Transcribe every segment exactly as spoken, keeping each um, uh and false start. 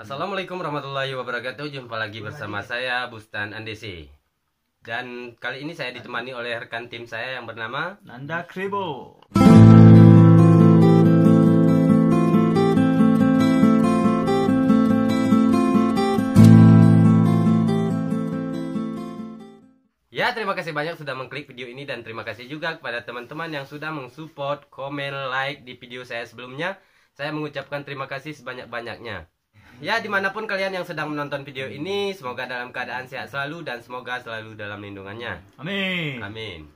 Assalamualaikum warahmatullahi wabarakatuh. Jumpa lagi bersama saya Bustan Andesi. Dan kali ini saya ditemani oleh rekan tim saya yang bernama Nanda Kribo. Ya, terima kasih banyak sudah mengklik video ini. Dan terima kasih juga kepada teman-teman yang sudah mensupport, komen, like di video saya sebelumnya. Saya mengucapkan terima kasih sebanyak-banyaknya. Ya, dimanapun kalian yang sedang menonton video ini, semoga dalam keadaan sehat selalu dan semoga selalu dalam lindungannya. Amin. Amin.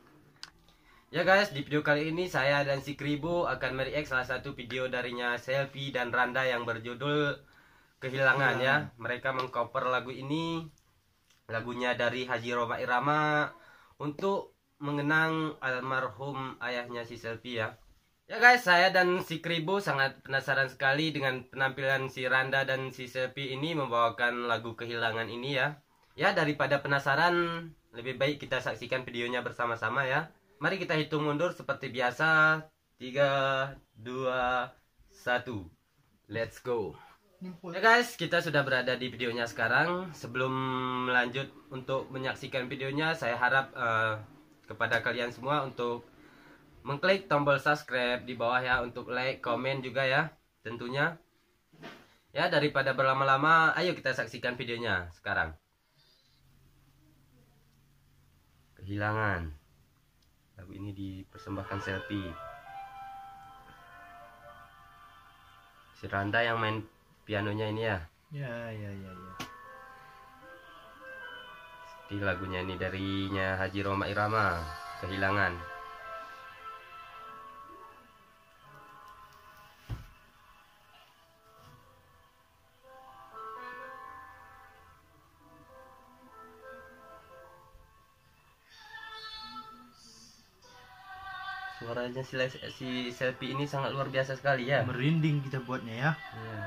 Ya guys, di video kali ini saya dan si Kribo akan mereact salah satu video darinya Selfi dan Randa yang berjudul Kehilangan ya. Mereka mengcover lagu ini, lagunya dari Haji Rhoma Irama, untuk mengenang almarhum ayahnya si Selfi ya. Ya guys, saya dan si Kribo sangat penasaran sekali dengan penampilan si Randa dan si Selfi ini membawakan lagu Kehilangan ini ya. Ya, daripada penasaran, lebih baik kita saksikan videonya bersama-sama ya. Mari kita hitung mundur seperti biasa. Tiga, dua, satu. Let's go. Ya guys, kita sudah berada di videonya sekarang. Sebelum lanjut untuk menyaksikan videonya, saya harap uh, kepada kalian semua untuk mengklik tombol subscribe di bawah ya, untuk like, komen juga ya tentunya. Ya, daripada berlama-lama, ayo kita saksikan videonya sekarang. Kehilangan. Lagu ini dipersembahkan Selfi. Si Randa yang main pianonya ini ya. Ya, ya, ya, ya. Di lagunya ini darinya Haji Rhoma Irama, Kehilangan. Suaranya si, si Selfi ini sangat luar biasa sekali ya. Merinding kita buatnya ya. Ya.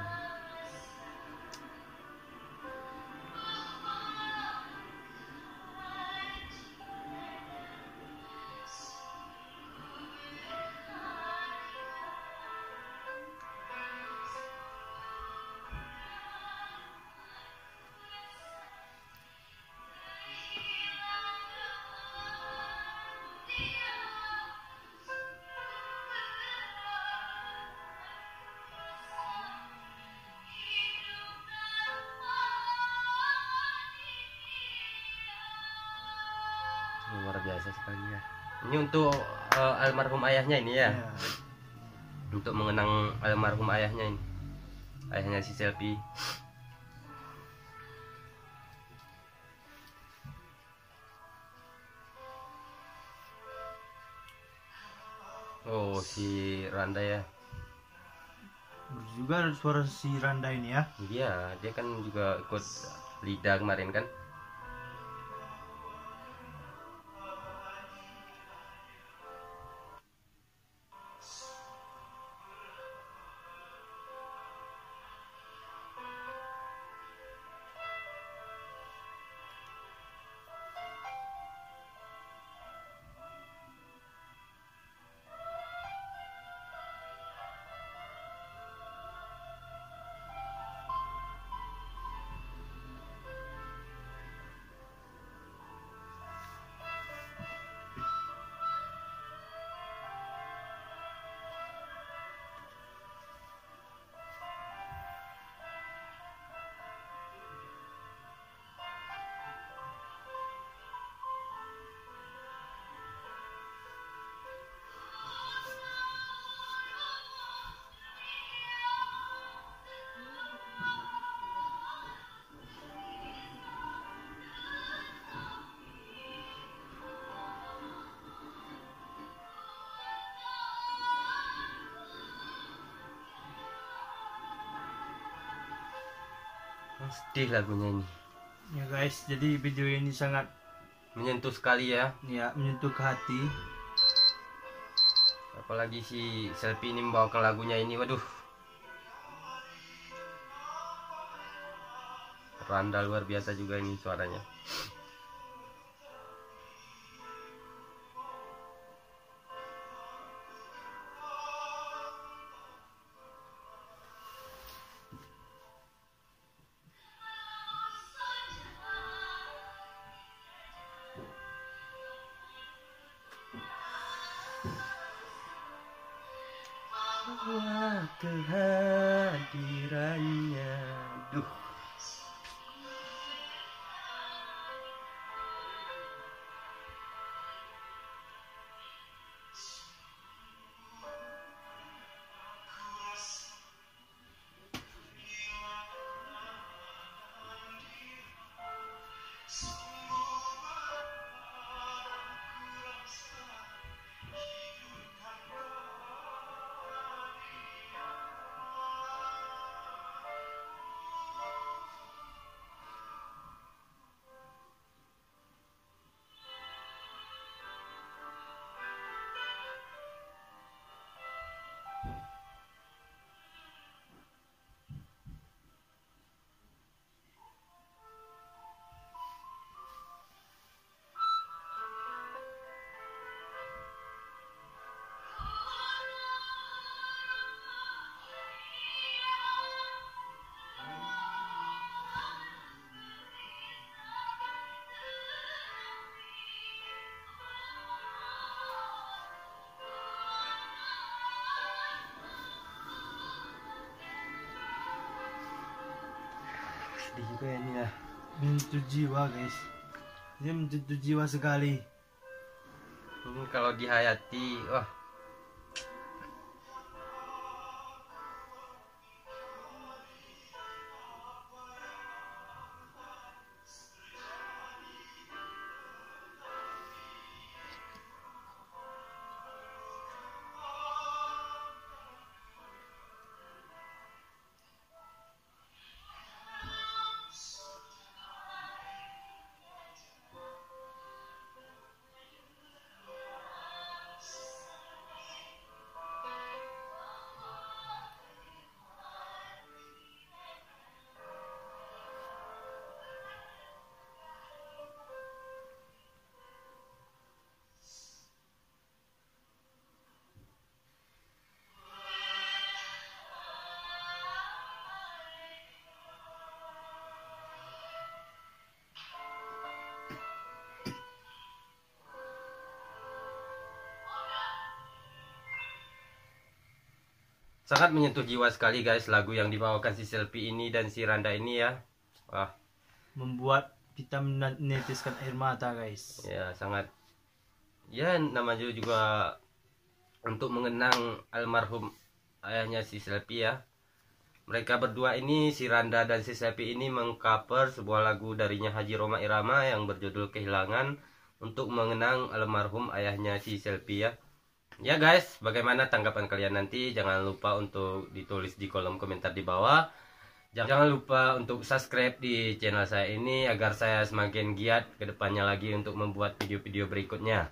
Luar biasa sekali ya. Ini untuk uh, almarhum ayahnya ini ya. Yeah. Untuk mengenang almarhum ayahnya ini. Ayahnya si Selfi. Oh, si Randa ya. Juga suara si Randa ini ya. Iya, dia kan juga ikut Lida kemarin kan. Sedih lagunya ini ya guys. Jadi video ini sangat menyentuh sekali ya. Ya, menyentuh ke hati. Apalagi si Selfi ini membawakan lagunya ini. Waduh, Randa luar biasa juga ini suaranya. kehadirannya. Duh. Juga ini ya, menyentuh jiwa guys, ini menyentuh jiwa sekali. Ini kalau dihayati, wah. Sangat menyentuh jiwa sekali guys lagu yang dibawakan si Selfi ini dan si Randa ini ya. Wah, membuat kita meneteskan air mata guys. Ya, sangat. Ya, namanya juga untuk mengenang almarhum ayahnya si Selfi ya. Mereka berdua ini, si Randa dan si Selfi ini, mengcover sebuah lagu darinya Haji Rhoma Irama yang berjudul Kehilangan untuk mengenang almarhum ayahnya si Selfi ya. Ya guys, bagaimana tanggapan kalian nanti? Jangan lupa untuk ditulis di kolom komentar di bawah. Jangan lupa untuk subscribe di channel saya ini agar saya semakin giat ke depannya lagi untuk membuat video-video berikutnya.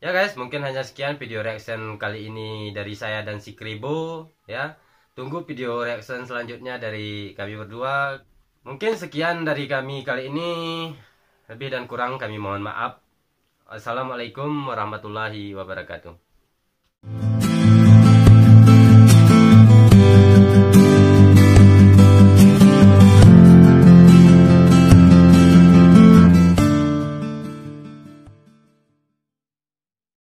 Ya guys, mungkin hanya sekian video reaction kali ini dari saya dan si Kribo ya. Tunggu video reaction selanjutnya dari kami berdua. Mungkin sekian dari kami kali ini. Lebih dan kurang kami mohon maaf. Assalamualaikum warahmatullahi wabarakatuh.